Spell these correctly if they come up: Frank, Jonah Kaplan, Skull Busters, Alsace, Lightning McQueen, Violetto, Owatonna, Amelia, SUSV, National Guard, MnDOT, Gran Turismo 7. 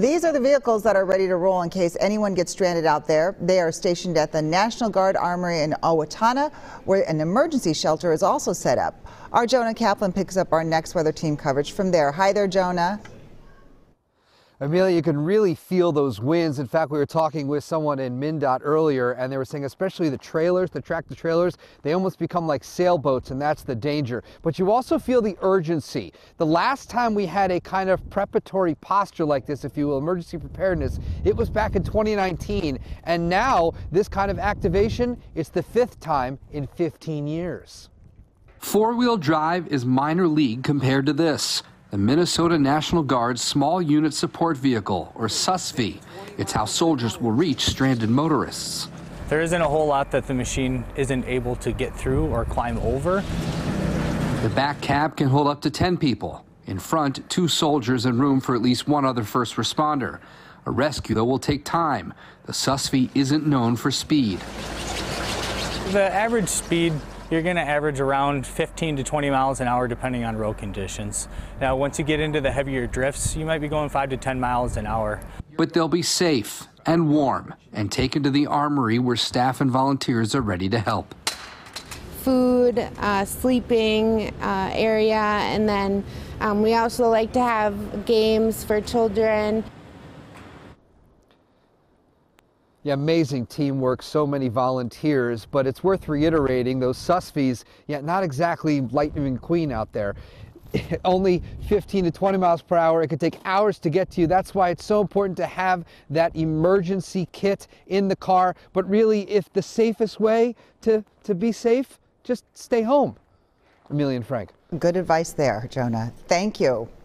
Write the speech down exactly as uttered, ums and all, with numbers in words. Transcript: These are the vehicles that are ready to roll in case anyone gets stranded out there. They are stationed at the National Guard Armory in Owatonna, where an emergency shelter is also set up. Our Jonah Kaplan picks up our next weather team coverage from there. Hi there, Jonah. Amelia, you can really feel those winds. In fact, we were talking with someone in MnDOT earlier, and they were saying especially the trailers, the tractor trailers, they almost become like sailboats, and that's the danger. But you also feel the urgency. The last time we had a kind of preparatory posture like this, if you will, emergency preparedness, it was back in twenty nineteen. And now this kind of activation, it's the fifth time in fifteen years. Four-wheel drive is minor league compared to this. The Minnesota National Guard's Small Unit Support Vehicle, or S U S V. It's how soldiers will reach stranded motorists. There isn't a whole lot that the machine isn't able to get through or climb over. The back cab can hold up to ten people. In front, two soldiers and room for at least one other first responder. A rescue, though, will take time. The S U S V isn't known for speed. The average speed, you're going to average around fifteen to twenty miles an hour depending on road conditions. Now, once you get into the heavier drifts, you might be going five to ten miles an hour. But they'll be safe and warm and taken to the armory where staff and volunteers are ready to help. Food, uh, sleeping uh, area, and then um, we also like to have games for children. Yeah, amazing teamwork, so many volunteers, but it's worth reiterating those S U S Vs, yeah, not exactly Lightning McQueen out there. Only fifteen to twenty miles per hour. It could take hours to get to you. That's why it's so important to have that emergency kit in the car. But really, if the safest way to, to be safe, just stay home. Amelia and Frank. Good advice there, Jonah. Thank you.